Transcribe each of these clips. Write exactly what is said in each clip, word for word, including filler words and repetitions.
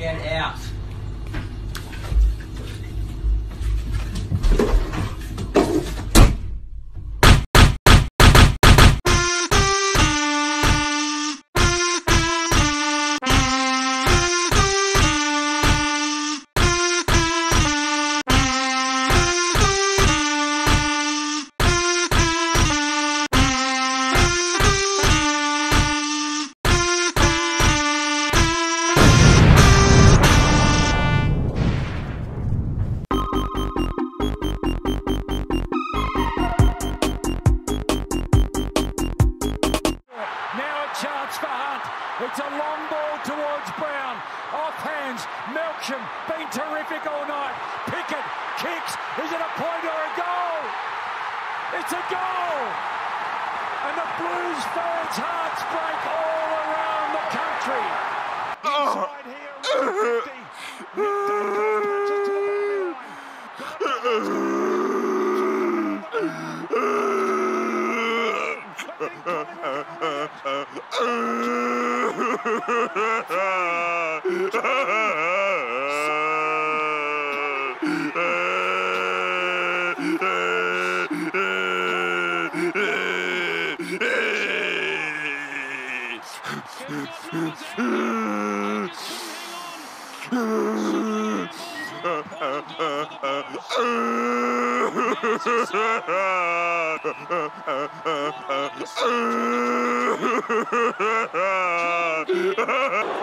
Get out.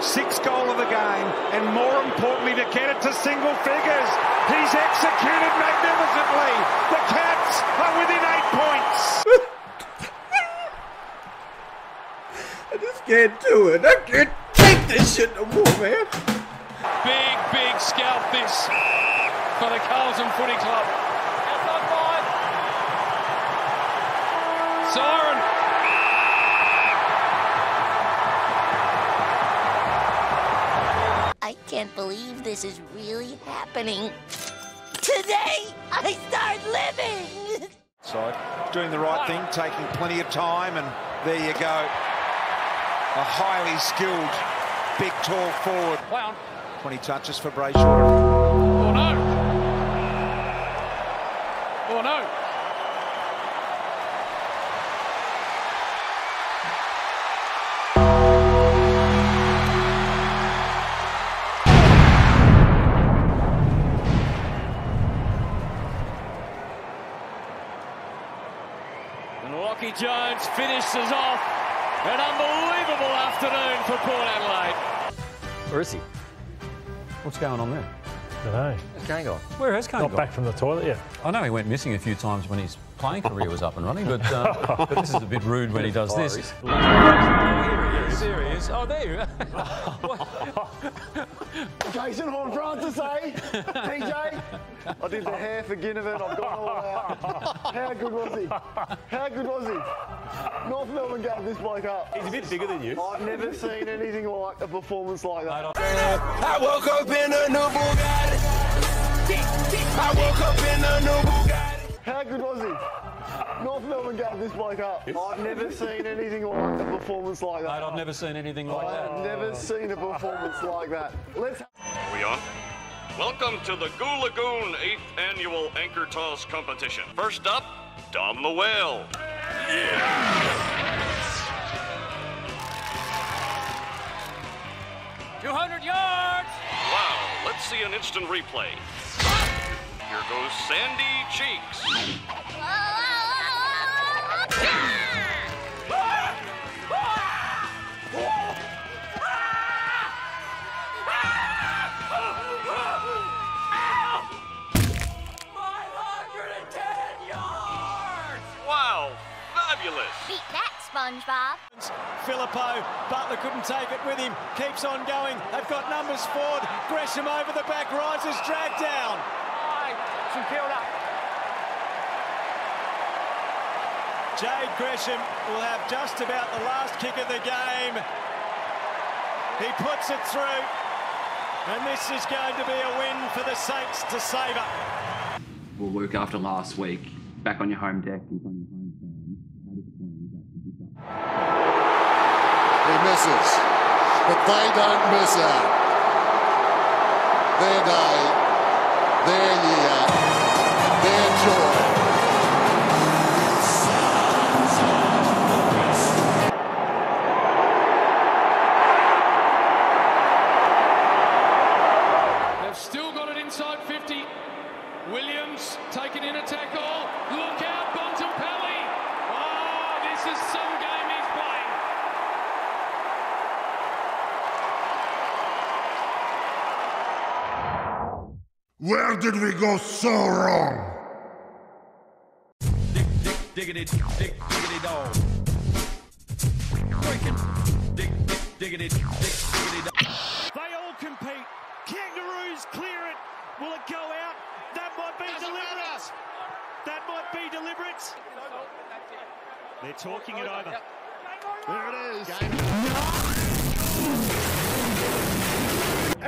Sixth goal of the game, and more importantly to get it to single figures. He's executed magnificently. The Cats are within eight points. I just can't do it. I can't take this shit no more, man. Big, big scalp this for the Carlton Footy Club. That's on five. Siren. I can't believe this is really happening. Today, I start living! So, doing the right thing, taking plenty of time, and there you go. A highly skilled, big, tall forward. Wow. twenty touches for Brayshaw. Oh, no. Oh, no. Lockie Jones finishes off an unbelievable afternoon for Port Adelaide. Where is he? What's going on there? I don't know. Where's Kane gone? Where has Kane gone? Not back from the toilet yet. I know he went missing a few times when his playing career was up and running, but, uh, but this is a bit rude when he does this. Oh, here he is. Here he is. Oh, there you are. Jason Horne-Francis, eh? T J? I did the hair for Ginnivan. I've gone all out. How good was he? How good was he? North Melbourne gave this bloke up. He's a bit bigger than you. I've never seen anything like a performance like that. I woke up in a new Bugatti. I woke up in a new Bugatti. How good was he? North Melbourne gave this bloke up. I've never seen anything like a performance like that. Mate, I've never seen anything like that. I've never seen a performance like that. Let's. Are we on? Welcome to the Goo Lagoon eighth Annual Anchor Toss Competition. First up, Dom the Whale. Yes! two hundred yards! Wow, let's see an instant replay. Here goes Sandy Cheeks. Beat that, SpongeBob. Filippo Butler couldn't take it with him. Keeps on going. They've got numbers forward. Gresham over the back. Rises, dragged down. Aye, some peeled up. Jade Gresham will have just about the last kick of the game. He puts it through. And this is going to be a win for the Saints to savour. We'll work after last week. Back on your home deck. He misses, but they don't miss out. their day, their year, their joy. They've still got it inside fifty. Williams taking in a tackle. Look out, Bontempelli. Oh, this is some game he's playing. Where did we go so wrong? Dick, dick, diggity, dick, diggity, dog. Breaking. Dick, dick, diggity, dick, diggity, dog. They all compete. Kangaroos clear it. Will it go out? That might be deliberate. That might be deliberate. They're talking it over. There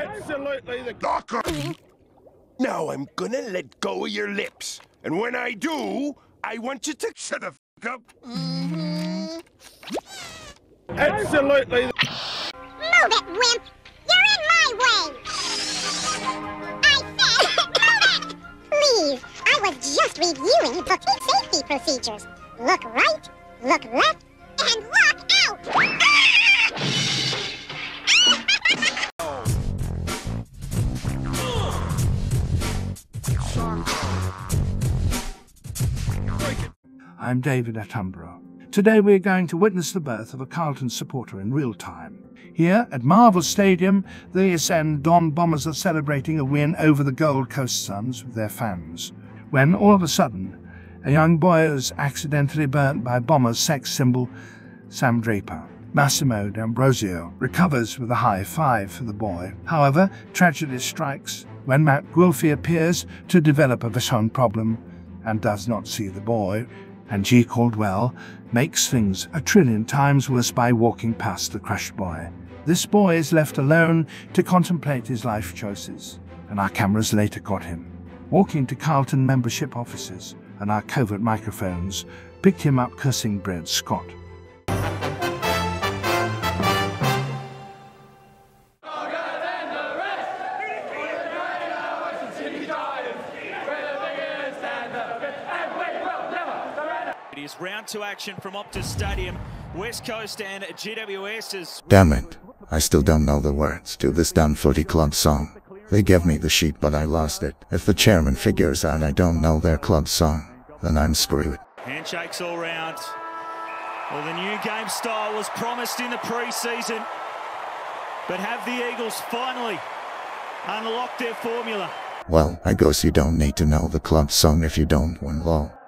it is. Game. Absolutely the Docker. Now I'm gonna let go of your lips. And when I do, I want you to shut the f up. Mm-hmm. Absolutely. Move it, wimp. You're in my way. I was just reviewing the safety procedures. Look right, look left, and look out! I'm David Attenborough. Today we're going to witness the birth of a Carlton supporter in real time. Here at Marvel Stadium, the Essendon Bombers are celebrating a win over the Gold Coast Suns with their fans, when all of a sudden, a young boy is accidentally burnt by Bombers sex symbol Sam Draper. Massimo D'Ambrosio recovers with a high five for the boy. However, tragedy strikes when Matt Guelfi appears to develop a vision problem and does not see the boy, and G Caldwell makes things a trillion times worse by walking past the crushed boy. This boy is left alone to contemplate his life choices, and our cameras later got him. Walking to Carlton membership offices and our covert microphones picked him up cursing Brad Scott. Round two action from Optus Stadium, West Coast and G W S's. Damn it, I still don't know the words to this damn footy club song. They gave me the sheet but I lost it. If the chairman figures out I don't know their club song, then I'm screwed. Handshakes all round. Well, the new game style was promised in the pre-season, but have the Eagles finally unlocked their formula? Well, I guess you don't need to know the club song if you don't win, lol.